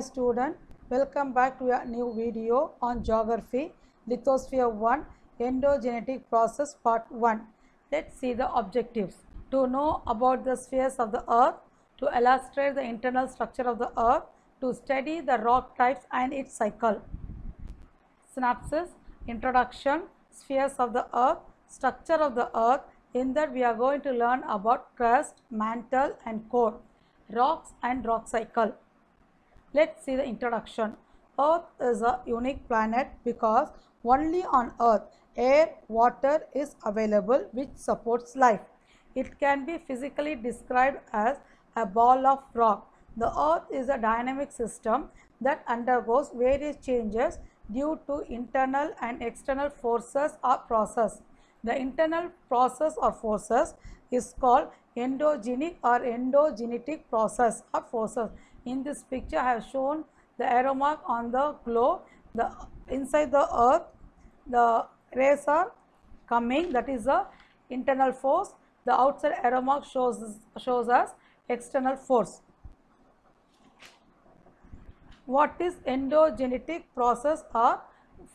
Hi student, welcome back to a new video on geography, lithosphere 1, endogenetic process part 1. Let's see the objectives. To know about the spheres of the earth, to illustrate the internal structure of the earth, to study the rock types and its cycle. Synopsis, introduction, spheres of the earth, structure of the earth. In that we are going to learn about crust, mantle and core, rocks and rock cycle. Let's see the introduction. Earth is a unique planet because only on Earth air, water is available which supports life. It can be physically described as a ball of rock. The Earth is a dynamic system that undergoes various changes due to internal and external forces or process. The internal process or forces is called endogenic or endogenetic process or forces. In this picture, I have shown the arrow mark on the globe. The inside the earth, the rays are coming. That is the internal force. The outside arrow mark shows us external force. What is endogenetic process or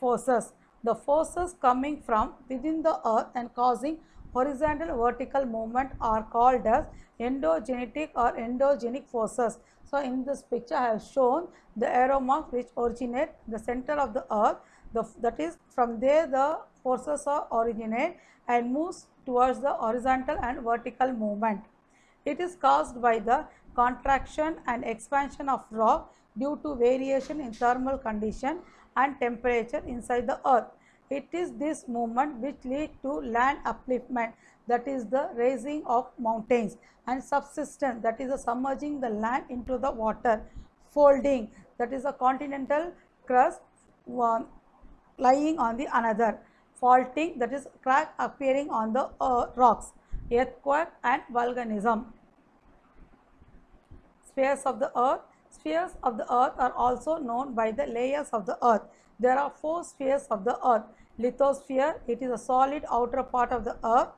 forces? The forces coming from within the earth and causing horizontal vertical movement are called as endogenetic or endogenic forces. So, in this picture I have shown the arrow mark which originate the center of the earth, that is from there the forces are originate and moves towards the horizontal and vertical movement. It is caused by the contraction and expansion of rock due to variation in thermal condition and temperature inside the earth. It is this movement which leads to land upliftment, that is the raising of mountains, and subsidence, that is the submerging the land into the water, folding, that is a continental crust lying on the another, faulting, that is crack appearing on the rocks, earthquake and volcanism. Spheres of the earth. Spheres of the earth are also known by the layers of the earth. There are four spheres of the earth. Lithosphere, it is a solid outer part of the earth.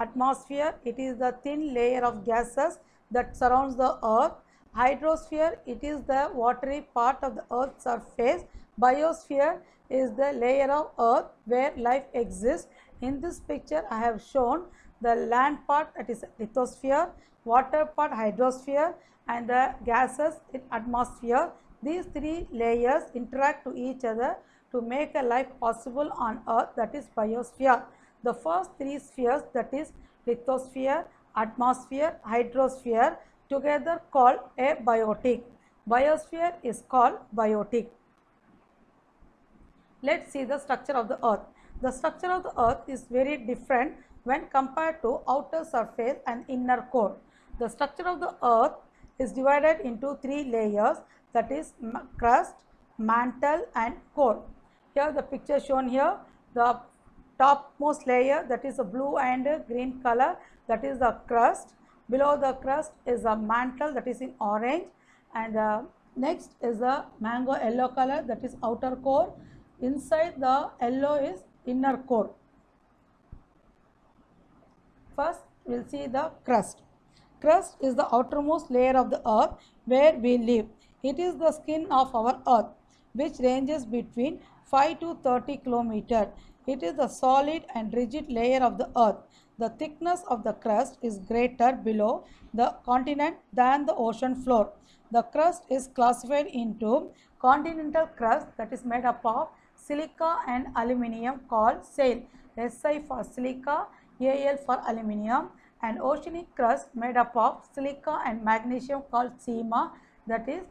Atmosphere, it is the thin layer of gases that surrounds the earth. Hydrosphere, it is the watery part of the earth's surface. Biosphere is the layer of earth where life exists. In this picture I have shown the land part, that is lithosphere, water part hydrosphere, and the gases in atmosphere. These three layers interact to each other to make a life possible on earth, that is biosphere. The first three spheres, that is lithosphere, atmosphere, hydrosphere, together called abiotic. Biosphere is called biotic. Let's see the structure of the earth. The structure of the earth is very different when compared to outer surface and inner core. The structure of the earth is divided into three layers, that is crust, mantle and core. Here the picture shown here, the topmost layer, that is a blue and green color, that is the crust. Below the crust is a mantle, that is in orange, and next is the mango yellow color, that is outer core. Inside the yellow is inner core. First we will see the crust. Crust is the outermost layer of the earth where we live. It is the skin of our earth which ranges between 5 to 30 km. It is the solid and rigid layer of the earth. The thickness of the crust is greater below the continent than the ocean floor. The crust is classified into continental crust, that is made up of silica and aluminium called SAL, Si for silica, Al for aluminium, and oceanic crust made up of silica and magnesium called Sima, that is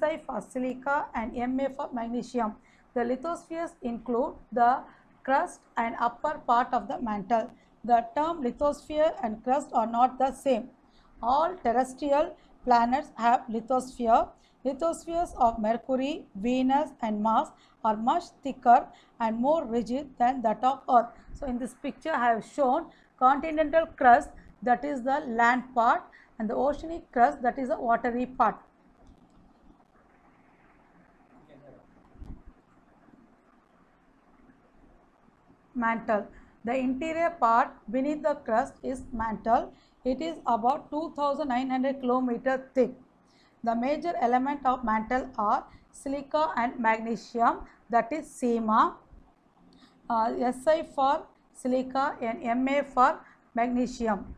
Si for silica and Ma for magnesium. The lithospheres include the crust and upper part of the mantle. The term lithosphere and crust are not the same. All terrestrial planets have lithosphere. Lithospheres of Mercury, Venus and Mars are much thicker and more rigid than that of Earth. So, in this picture I have shown continental crust, that is the land part, and the oceanic crust, that is the watery part. Mantle. The interior part beneath the crust is mantle. It is about 2,900 km thick. The major element of mantle are silica and magnesium, that is Sema. Si for silica and Ma for magnesium.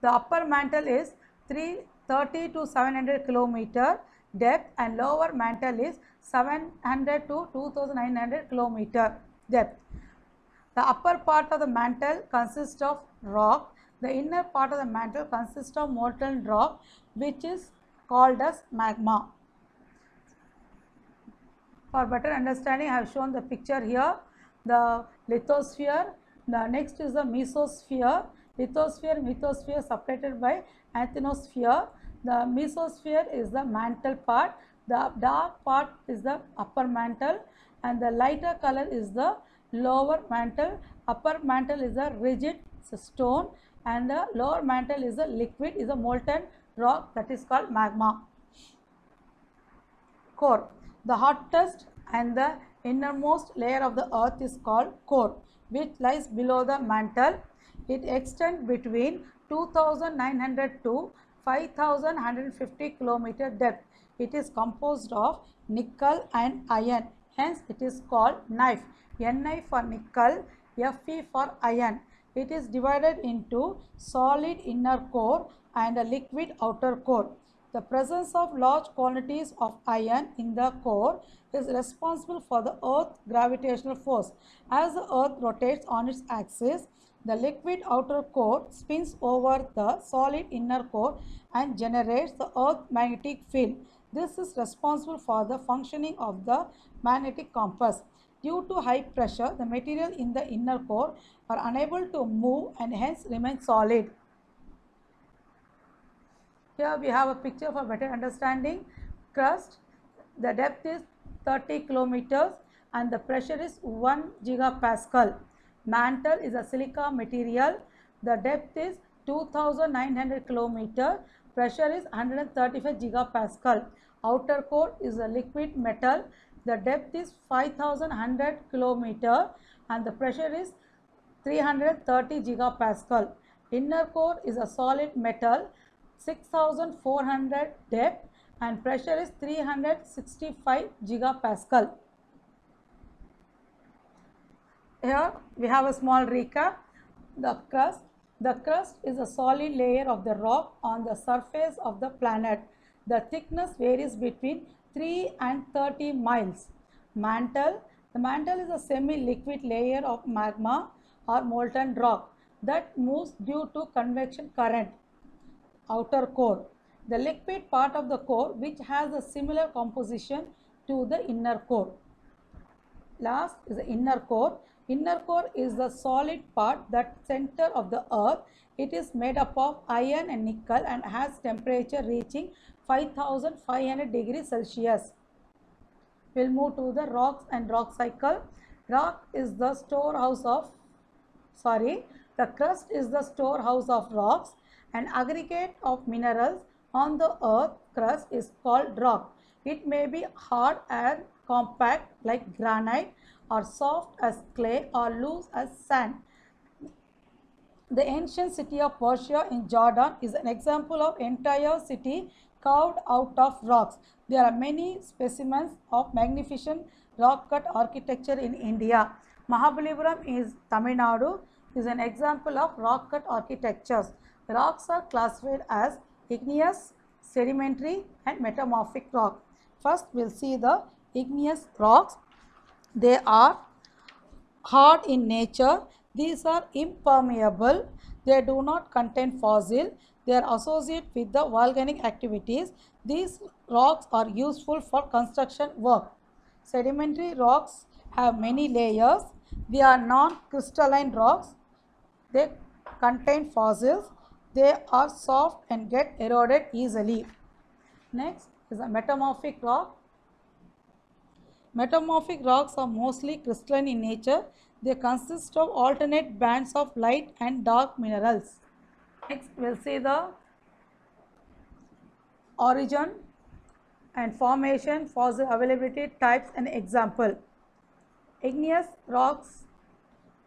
The upper mantle is 330 to 700 kilometer depth and lower mantle is 700 to 2900 kilometer depth. The upper part of the mantle consists of rock. The inner part of the mantle consists of molten rock, which is called as magma. For better understanding, I have shown the picture here. The lithosphere. The next is the mesosphere. Lithosphere, mesosphere separated by asthenosphere. The mesosphere is the mantle part. The dark part is the upper mantle, and the lighter color is the lower mantle. Upper mantle is a rigid stone, and the lower mantle is a liquid, is a molten rock, that is called magma. Core. The hottest and the innermost layer of the earth is called core, which lies below the mantle. It extends between 2900 to 5150 kilometer depth. It is composed of nickel and iron, hence it is called knife. Ni for nickel, Fe for iron. It is divided into solid inner core and a liquid outer core. The presence of large quantities of iron in the core is responsible for the Earth's gravitational force. As the Earth rotates on its axis, the liquid outer core spins over the solid inner core and generates the Earth's magnetic field. This is responsible for the functioning of the magnetic compass. Due to high pressure, the material in the inner core are unable to move and hence remain solid. Here we have a picture for better understanding. Crust, the depth is 30 kilometers and the pressure is 1 gigapascal. Mantle is a silica material. The depth is 2900 kilometers. Pressure is 135 gigapascal. Outer core is a liquid metal. The depth is 5100 kilometer and the pressure is 330 gigapascal. Inner core is a solid metal, 6400 depth and pressure is 365 gigapascal. Here we have a small recap. The crust. The crust is a solid layer of the rock on the surface of the planet. The thickness varies between 3 and 30 miles. Mantle. The mantle is a semi-liquid layer of magma or molten rock that moves due to convection current. Outer core. The liquid part of the core which has a similar composition to the inner core. Last is the inner core. Inner core is the solid part, that center of the earth. It is made up of iron and nickel and has temperature reaching 5500 degrees Celsius. We will move to the rocks and rock cycle. Rock is the storehouse of, the crust is the storehouse of rocks. An aggregate of minerals on the earth crust is called rock. It may be hard and compact like granite, or soft as clay, or loose as sand. The ancient city of Persia in Jordan is an example of entire city carved out of rocks. There are many specimens of magnificent rock cut architecture in India. Mahabalipuram in Tamil Nadu is an example of rock cut architectures. Rocks are classified as igneous, sedimentary and metamorphic rock. First we will see the igneous rocks. They are hard in nature. These are impermeable. They do not contain fossil. They are associated with the volcanic activities. These rocks are useful for construction work. Sedimentary rocks have many layers. They are non-crystalline rocks. They contain fossils. They are soft and get eroded easily. Next is a metamorphic rock. Metamorphic rocks are mostly crystalline in nature. They consist of alternate bands of light and dark minerals. Next we will see the origin and formation, fossil availability, types and example. Igneous rocks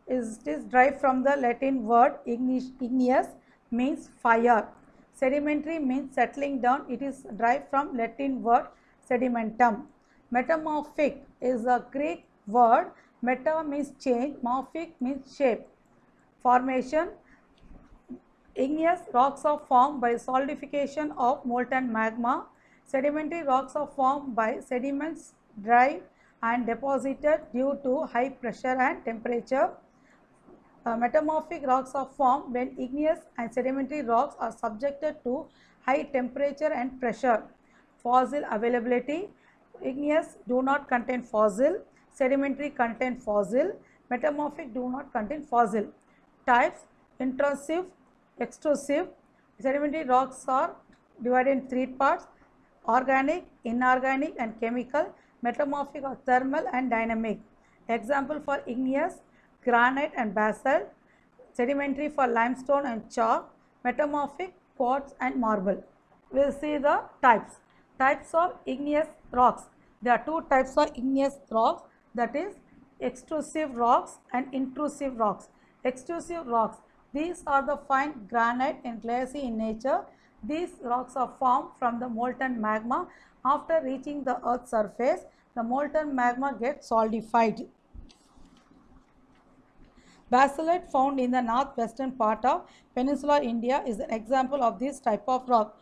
is derived from the Latin word igneous, means fire. Sedimentary means settling down. It is derived from Latin word sedimentum. Metamorphic is a Greek word. Meta means change, morphic means shape. Formation, igneous rocks are formed by solidification of molten magma. Sedimentary rocks are formed by sediments dried and deposited due to high pressure and temperature. Metamorphic rocks are formed when igneous and sedimentary rocks are subjected to high temperature and pressure. Fossil availability, igneous do not contain fossil, sedimentary contain fossil, metamorphic do not contain fossil. Types, intrusive, extrusive. Sedimentary rocks are divided in three parts: organic, inorganic and chemical. Metamorphic are thermal and dynamic. Example for igneous, granite and basalt. Sedimentary for limestone and chalk. Metamorphic, quartz and marble. We will see the types. Types of igneous rocks. There are two types of igneous rocks, that is extrusive rocks and intrusive rocks. Extrusive rocks, these are the fine granite and glacier in nature. These rocks are formed from the molten magma. After reaching the earth's surface, the molten magma gets solidified. Basalt found in the northwestern part of Peninsular India is an example of this type of rock.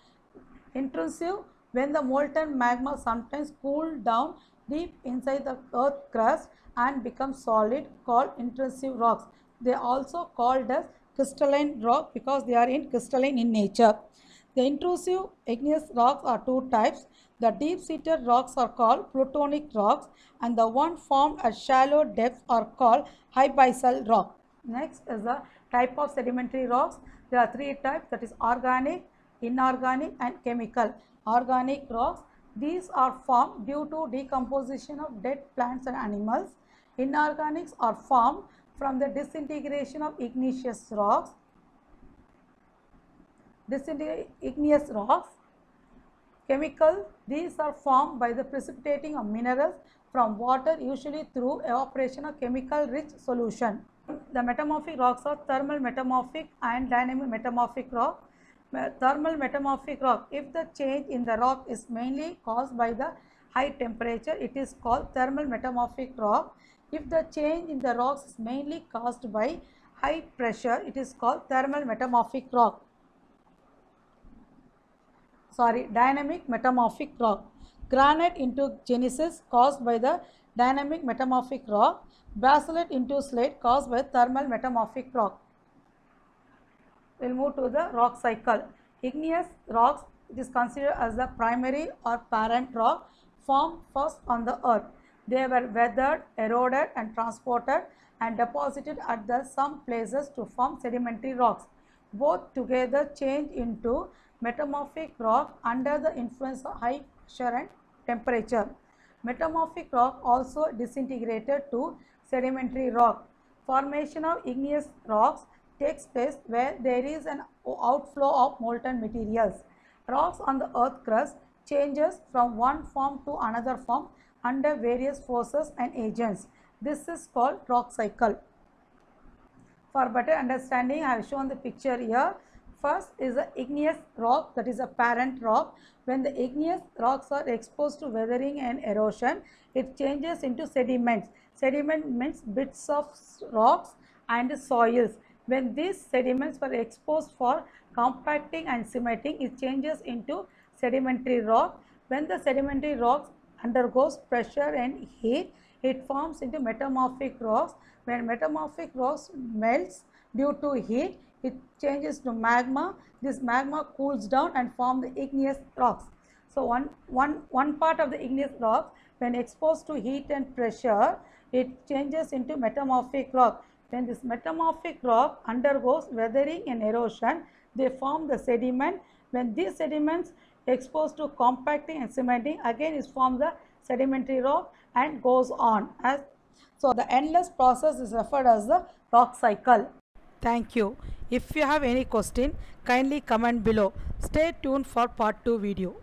Intrusive, when the molten magma sometimes cooled down deep inside the earth crust and becomes solid, called intrusive rocks. They are also called as crystalline rock because they are in crystalline in nature. The intrusive igneous rocks are two types. The deep-seated rocks are called plutonic rocks and the one formed at shallow depths are called hybaisal rock. Next is the type of sedimentary rocks. There are three types, that is organic, inorganic and chemical. Organic rocks, these are formed due to decomposition of dead plants and animals. Inorganics are formed from the disintegration of igneous rocks. Igneous rocks. Chemical, these are formed by the precipitating of minerals from water, usually through evaporation of chemical rich solution. The metamorphic rocks are thermal metamorphic and dynamic metamorphic rock. Thermal metamorphic rock, if the change in the rock is mainly caused by the high temperature, it is called thermal metamorphic rock. If the change in the rocks is mainly caused by high pressure, it is called thermal metamorphic rock. Dynamic metamorphic rock. Granite intrugenesis caused by the dynamic metamorphic rock. Basalt into slate caused by thermal metamorphic rock. We will move to the rock cycle. Igneous rocks, it is considered as the primary or parent rock formed first on the earth. They were weathered, eroded and transported and deposited at some places to form sedimentary rocks. Both together change into metamorphic rock under the influence of high pressure and temperature. Metamorphic rock also disintegrated to sedimentary rock. Formation of igneous rocks takes place where there is an outflow of molten materials. Rocks on the earth crust changes from one form to another form under various forces and agents. This is called rock cycle. For better understanding, I have shown the picture here. First is the igneous rock, that is a parent rock. When the igneous rocks are exposed to weathering and erosion, it changes into sediments. Sediment means bits of rocks and soils. When these sediments were exposed for compacting and cementing, it changes into sedimentary rock. When the sedimentary rocks undergoes pressure and heat, it forms into metamorphic rocks. When metamorphic rocks melts due to heat, it changes to magma. This magma cools down and forms the igneous rocks. So one part of the igneous rock, when exposed to heat and pressure, it changes into metamorphic rock. When this metamorphic rock undergoes weathering and erosion, they form the sediment. When these sediments exposed to compacting and cementing, again is formed the sedimentary rock and goes on. So the endless process is referred as the rock cycle. Thank you. If you have any question, kindly comment below. Stay tuned for part 2 video.